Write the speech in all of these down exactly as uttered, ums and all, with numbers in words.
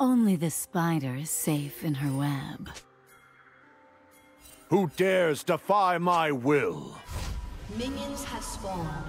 Only the spider is safe in her web. Who dares defy my will? Minions have spawned.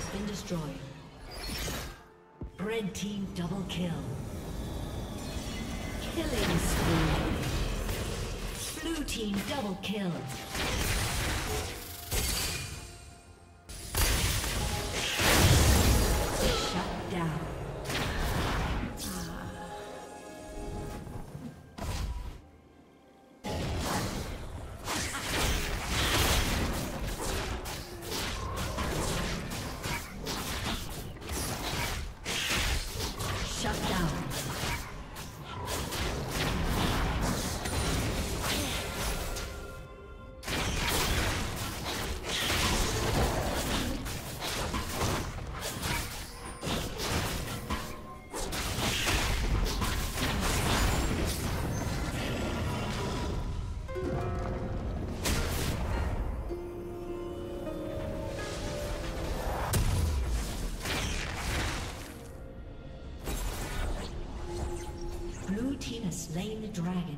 has been destroyed. Red team double kill. Killing spree. Blue team double kill. Slain the dragon.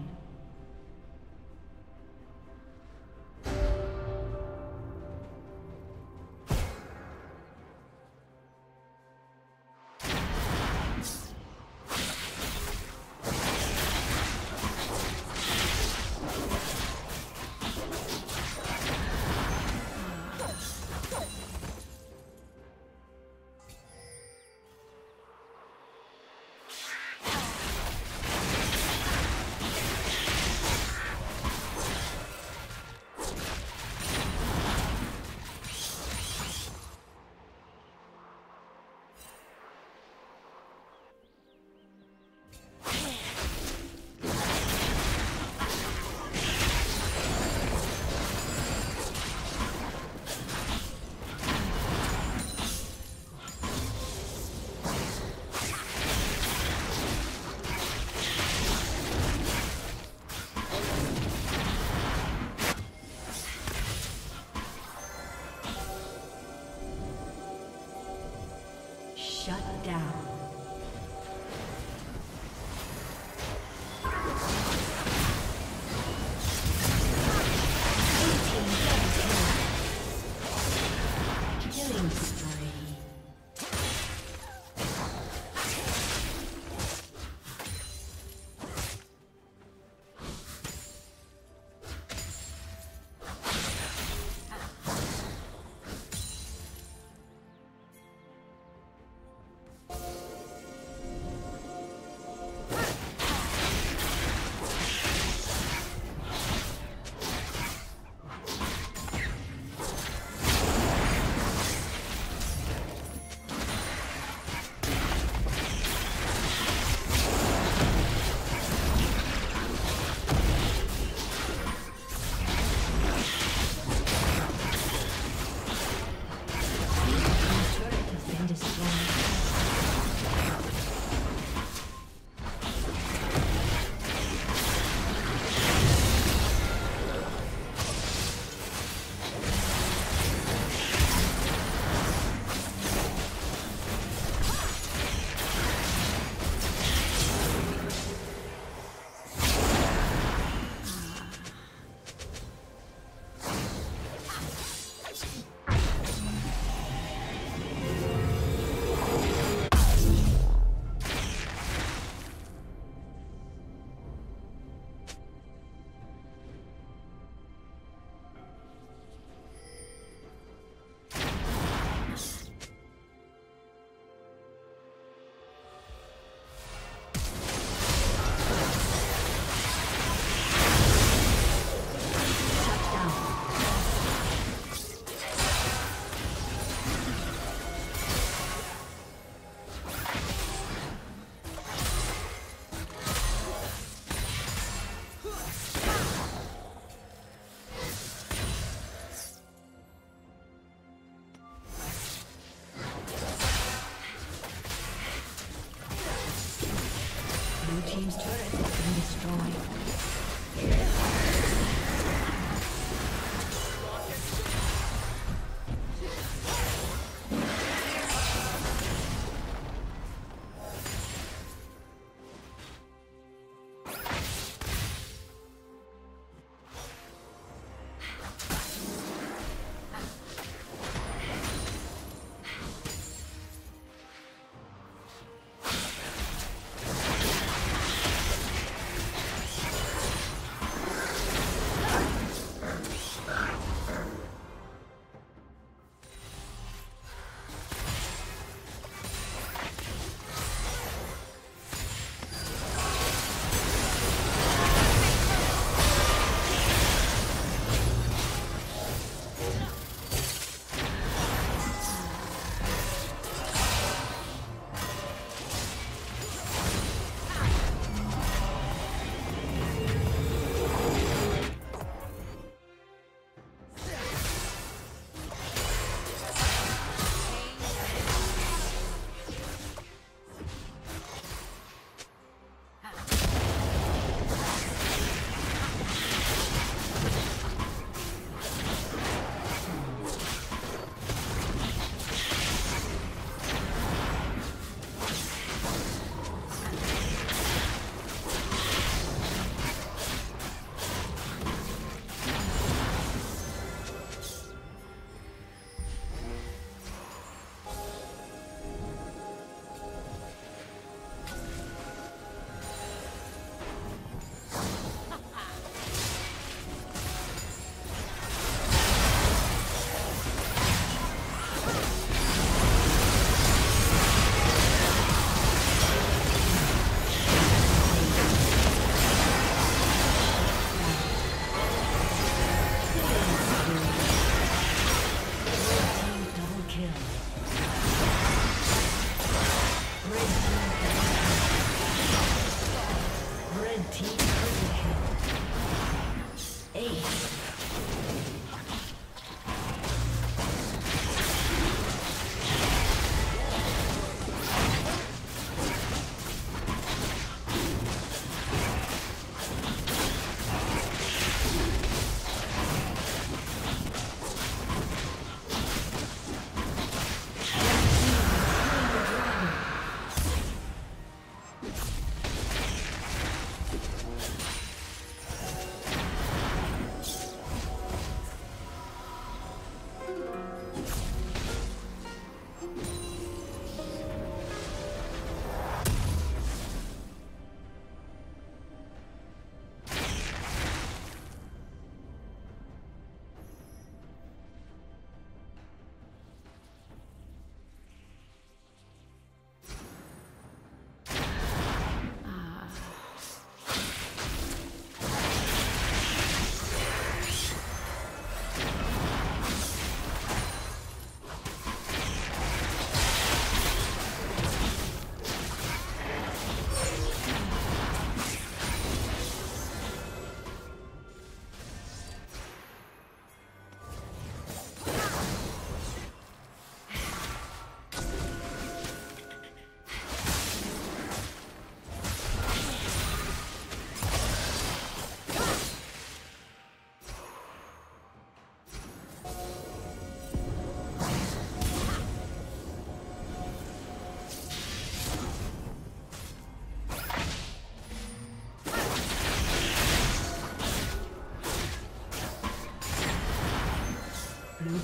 Team's turret has been destroyed.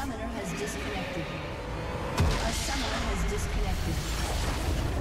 summoner has disconnected. A summoner has disconnected.